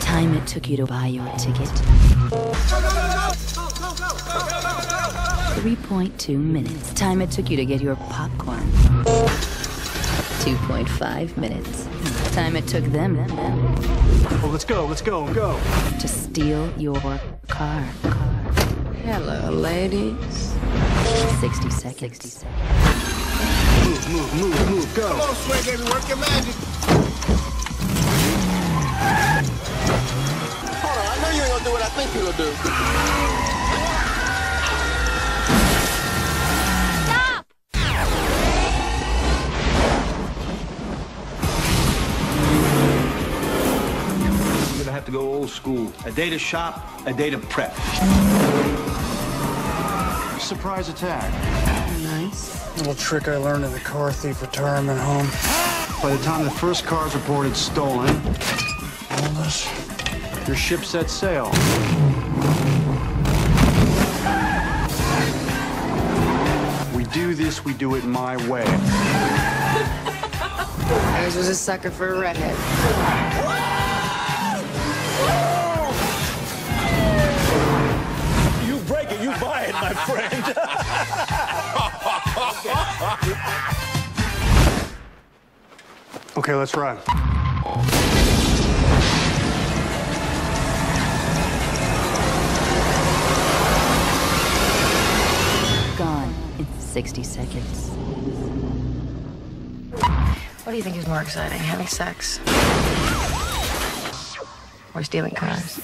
Time it took you to buy your ticket. 3.2 minutes. Time it took you to get your popcorn. 2.5 minutes. Time it took them. Well, let's go. To steal your car. Hello, ladies. 60 seconds. 60 seconds. Move, go. Come on, Sway, baby, work your magic. Hold on, I know you ain't gonna do what I think you're gonna do. Stop! You're gonna have to go old school. A day to shop, a day to prep. Surprise attack. Nice. Little trick I learned in the car thief retirement home. By the time the first car's reported stolen, your ship set sail. We do this, we do it my way. Ours was a sucker for a redhead. You buy it, my friend. Okay, let's run. Gone in 60 seconds. What do you think is more exciting, having sex or stealing cars?